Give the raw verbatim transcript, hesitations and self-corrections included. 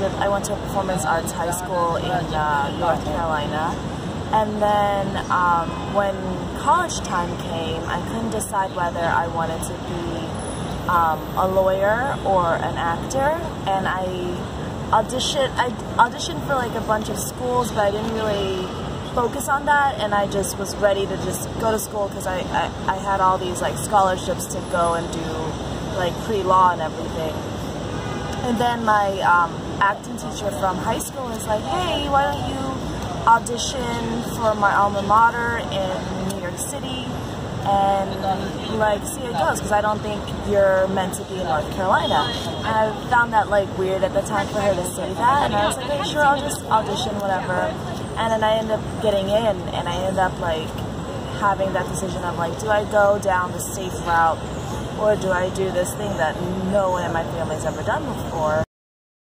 did, I went to performance arts high school in uh, North Carolina. And then um, when college time came, I couldn't decide whether I wanted to be um, a lawyer or an actor. And I auditioned, I auditioned for like a bunch of schools, but I didn't really focus on that. And I just was ready to just go to school because I, I, I had all these like scholarships to go and do like pre-law and everything. And then my um, acting teacher from high school was like, hey, why don't you audition for my alma mater in New York City and like see how it goes, because I don't think you're meant to be in North Carolina. And I found that like weird at the time for her to say that, and I was like, hey, sure, I'll just audition, whatever. And then I ended up getting in, and I ended up like having that decision of like, do I go down the safe route or do I do this thing that no one in my family's ever done before?